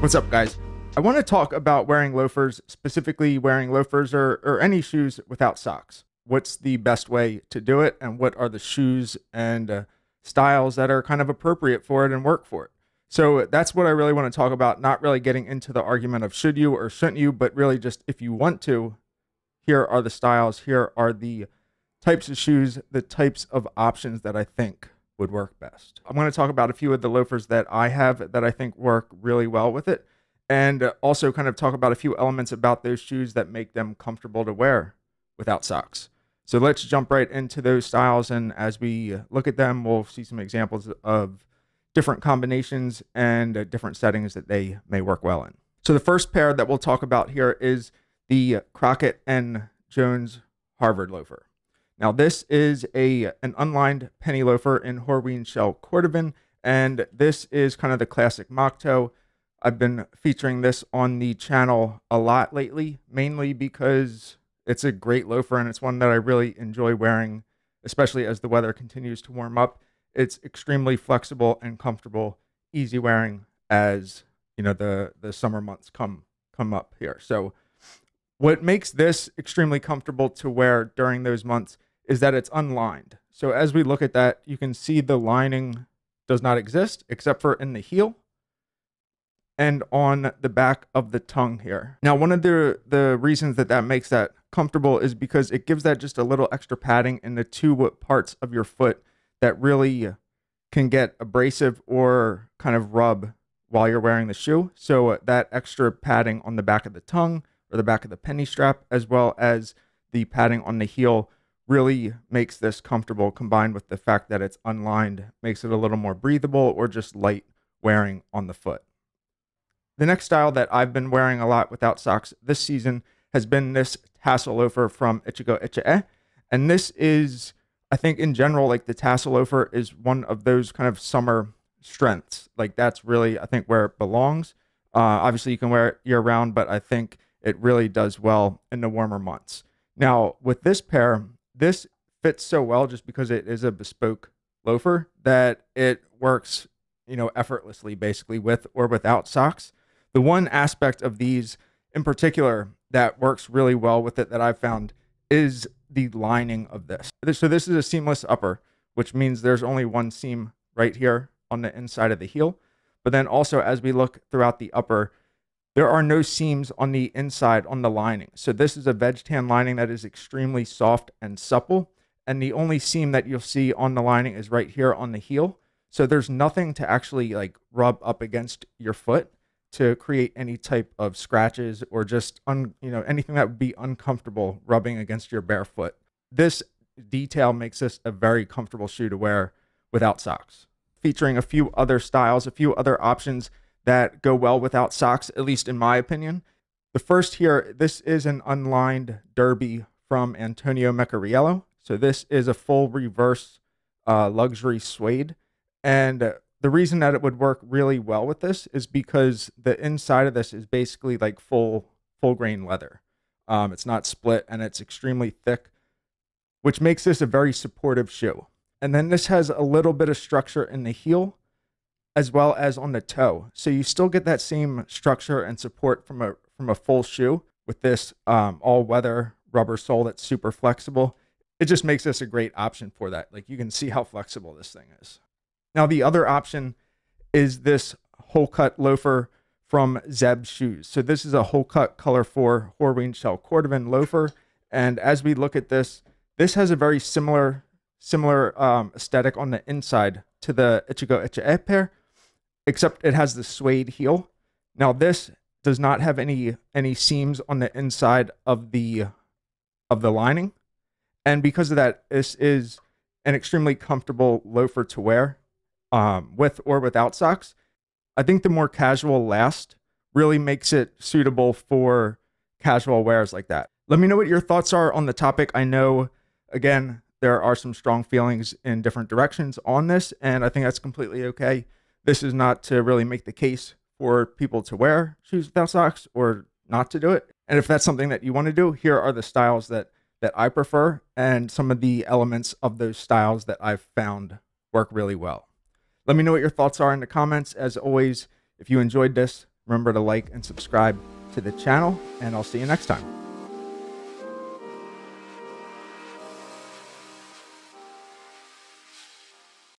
What's up, guys? I want to talk about wearing loafers, specifically wearing loafers or any shoes without socks. What's the best way to do it, and what are the shoes and styles that are kind of appropriate for it and work for it? So that's what I really want to talk about, not really getting into the argument of should you or shouldn't you, but really just if you want to, here are the styles, here are the types of shoes, the types of options that I think would work best. I'm going to talk about a few of the loafers that I have that I think work really well with it, and also kind of talk about a few elements about those shoes that make them comfortable to wear without socks. So let's jump right into those styles, and as we look at them, we'll see some examples of different combinations and different settings that they may work well in. So the first pair that we'll talk about here is the Crockett and Jones Harvard loafer. Now this is an unlined penny loafer in Horween Shell Cordovan, and this is kind of the classic mock toe. I've been featuring this on the channel a lot lately, mainly because it's a great loafer and it's one that I really enjoy wearing, especially as the weather continues to warm up. It's extremely flexible and comfortable, easy wearing as, you know, the summer months come up here. So what makes this extremely comfortable to wear during those months is that it's unlined. So as we look at that, you can see the lining does not exist except for in the heel and on the back of the tongue here. Now, one of the reasons that makes that comfortable is because it gives that just a little extra padding in the two parts of your foot that really can get abrasive or kind of rub while you're wearing the shoe. So that extra padding on the back of the tongue or the back of the penny strap, as well as the padding on the heel, really makes this comfortable, combined with the fact that it's unlined, makes it a little more breathable or just light wearing on the foot. The next style that I've been wearing a lot without socks this season has been this tassel loafer from Ichigo Ichie. And this is, I think in general, like the tassel loafer is one of those kind of summer strengths. Like that's really, I think, where it belongs. Obviously you can wear it year round, but I think it really does well in the warmer months. Now with this pair, this fits so well just because it is a bespoke loafer that it works, you know, effortlessly basically with or without socks. The one aspect of these in particular that works really well with it that I've found is the lining of this. So this is a seamless upper, which means there's only one seam right here on the inside of the heel. But then also as we look throughout the upper, there are no seams on the inside on the lining. So this is a veg tan lining that is extremely soft and supple. And the only seam that you'll see on the lining is right here on the heel. So there's nothing to actually like rub up against your foot to create any type of scratches or just anything that would be uncomfortable rubbing against your bare foot. This detail makes this a very comfortable shoe to wear without socks. Featuring a few other styles, a few other options that go well without socks, at least in my opinion. The first here, this is an unlined derby from Antonio Meccariello. So this is a full reverse luxury suede, and the reason that it would work really well with this is because the inside of this is basically like full grain leather. It's not split and it's extremely thick, which makes this a very supportive shoe. And then this has a little bit of structure in the heel as well as on the toe. So you still get that same structure and support from a full shoe with this all-weather rubber sole that's super flexible. It just makes this a great option for that. Like you can see how flexible this thing is. Now, the other option is this hole cut loafer from Zeb shoes. So this is a hole cut color 4 Horween Shell Cordovan loafer. And as we look at this, this has a very similar aesthetic on the inside to the Ichigo Ichie pair, except it has the suede heel. Now this does not have any seams on the inside of the lining. And because of that, this is an extremely comfortable loafer to wear with or without socks. I think the more casual last really makes it suitable for casual wears like that. Let me know what your thoughts are on the topic. I know, again, there are some strong feelings in different directions on this, and I think that's completely okay. This is not to really make the case for people to wear shoes without socks or not to do it. And if that's something that you want to do, here are the styles that I prefer and some of the elements of those styles that I've found work really well. Let me know what your thoughts are in the comments. As always, if you enjoyed this, Remember to like and subscribe to the channel, and I'll see you next time.